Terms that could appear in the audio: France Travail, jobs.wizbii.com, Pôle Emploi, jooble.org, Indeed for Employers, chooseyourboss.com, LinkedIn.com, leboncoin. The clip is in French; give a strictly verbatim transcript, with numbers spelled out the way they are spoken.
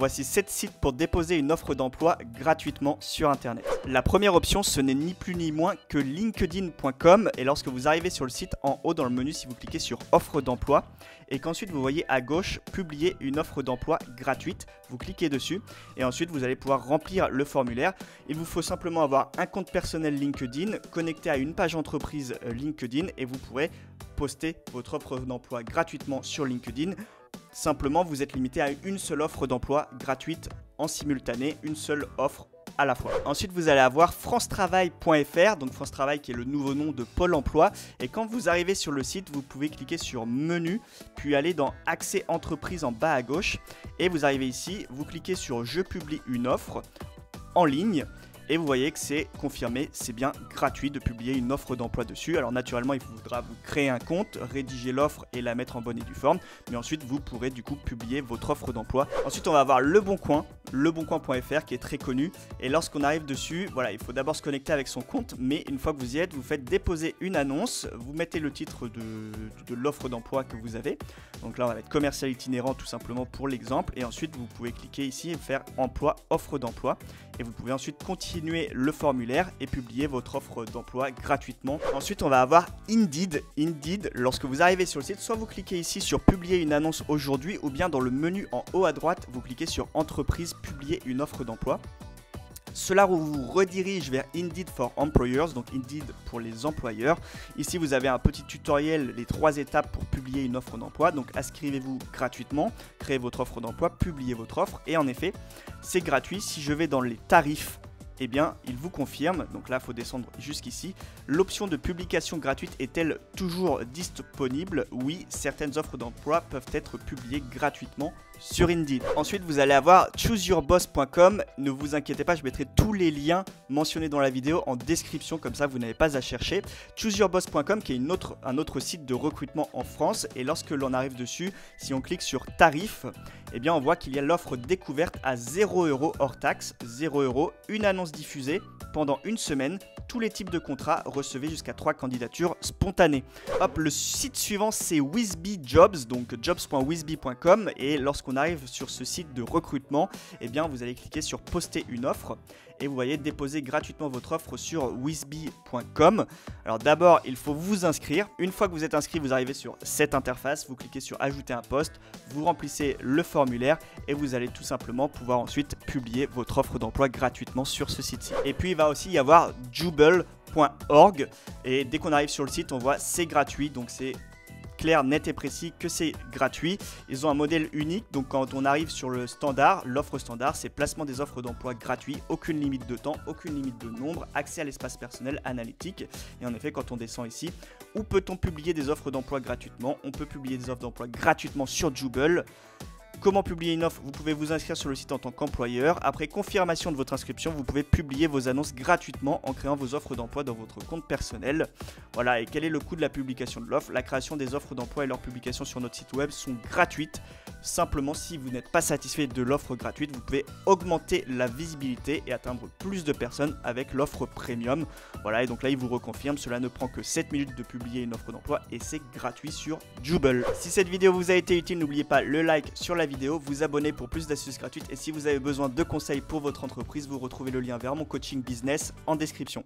Voici sept sites pour déposer une offre d'emploi gratuitement sur Internet. La première option, ce n'est ni plus ni moins que LinkedIn point com. Et lorsque vous arrivez sur le site, en haut dans le menu, si vous cliquez sur offre d'emploi et qu'ensuite vous voyez à gauche publier une offre d'emploi gratuite, vous cliquez dessus et ensuite vous allez pouvoir remplir le formulaire. Il vous faut simplement avoir un compte personnel LinkedIn, connecté à une page entreprise LinkedIn et vous pourrez poster votre offre d'emploi gratuitement sur LinkedIn. Simplement, vous êtes limité à une seule offre d'emploi gratuite en simultané, une seule offre à la fois. Ensuite, vous allez avoir france travail point fr, donc France Travail qui est le nouveau nom de Pôle Emploi. Et quand vous arrivez sur le site, vous pouvez cliquer sur Menu, puis aller dans Accès Entreprise en bas à gauche. Et vous arrivez ici, vous cliquez sur Je publie une offre en ligne. Et vous voyez que c'est confirmé, c'est bien gratuit de publier une offre d'emploi dessus. Alors naturellement, il faudra vous créer un compte, rédiger l'offre et la mettre en bonne et due forme. Mais ensuite, vous pourrez du coup publier votre offre d'emploi. Ensuite, on va avoir Le Bon Coin, leboncoin point fr qui est très connu. Et lorsqu'on arrive dessus, voilà, il faut d'abord se connecter avec son compte. Mais une fois que vous y êtes, vous faites déposer une annonce. Vous mettez le titre de, de l'offre d'emploi que vous avez. Donc là, on va mettre commercial itinérant tout simplement pour l'exemple. Et ensuite, vous pouvez cliquer ici et faire emploi, offre d'emploi. Et vous pouvez ensuite continuer le formulaire et publier votre offre d'emploi gratuitement. Ensuite, on va avoir Indeed. Indeed, lorsque vous arrivez sur le site, soit vous cliquez ici sur publier une annonce aujourd'hui ou bien dans le menu en haut à droite, vous cliquez sur entreprise, publier une offre d'emploi. Cela vous redirige vers Indeed for Employers, donc Indeed pour les employeurs. Ici, vous avez un petit tutoriel, les trois étapes pour publier une offre d'emploi. Donc, inscrivez-vous gratuitement, créez votre offre d'emploi, publiez votre offre. Et en effet, c'est gratuit. Si je vais dans les tarifs, eh bien, il vous confirme, donc là, il faut descendre jusqu'ici. L'option de publication gratuite est-elle toujours disponible? Oui, certaines offres d'emploi peuvent être publiées gratuitement sur Indeed. Ensuite, vous allez avoir choose your boss point com. Ne vous inquiétez pas, je mettrai tous les liens mentionnés dans la vidéo en description, comme ça vous n'avez pas à chercher. choose your boss point com qui est une autre, un autre site de recrutement en France. Et lorsque l'on arrive dessus, si on clique sur tarifs, eh bien on voit qu'il y a l'offre découverte à zéro euro hors taxe, zéro euro, une annonce diffusée pendant une semaine. Tous les types de contrats, recevez jusqu'à trois candidatures spontanées. Hop, le site suivant c'est wizbii Jobs, donc jobs point wizbii point com. Et lorsqu'on arrive sur ce site de recrutement, eh bien vous allez cliquer sur poster une offre et vous voyez déposer gratuitement votre offre sur wizbii point com. Alors d'abord, il faut vous inscrire. Une fois que vous êtes inscrit, vous arrivez sur cette interface, vous cliquez sur ajouter un poste, vous remplissez le formulaire et vous allez tout simplement pouvoir ensuite publier votre offre d'emploi gratuitement sur ce site-ci. Et puis il va aussi y avoir jooble point org et dès qu'on arrive sur le site, on voit c'est gratuit, donc c'est clair, net et précis que c'est gratuit. Ils ont un modèle unique, donc quand on arrive sur le standard, l'offre standard, c'est placement des offres d'emploi gratuit, aucune limite de temps, aucune limite de nombre, accès à l'espace personnel analytique. Et en effet, quand on descend ici, où peut-on publier des offres d'emploi gratuitement? On peut publier des offres d'emploi gratuitement sur Jooble. Comment publier une offre? Vous pouvez vous inscrire sur le site en tant qu'employeur. Après confirmation de votre inscription, vous pouvez publier vos annonces gratuitement en créant vos offres d'emploi dans votre compte personnel. Voilà, et quel est le coût de la publication de l'offre? La création des offres d'emploi et leur publication sur notre site web sont gratuites. Simplement, si vous n'êtes pas satisfait de l'offre gratuite, vous pouvez augmenter la visibilité et atteindre plus de personnes avec l'offre premium. Voilà, et donc là, il vous reconfirme, cela ne prend que sept minutes de publier une offre d'emploi et c'est gratuit sur Jooble. Si cette vidéo vous a été utile, n'oubliez pas le like sur la vidéo, vous abonner pour plus d'astuces gratuites et si vous avez besoin de conseils pour votre entreprise, vous retrouvez le lien vers mon coaching business en description.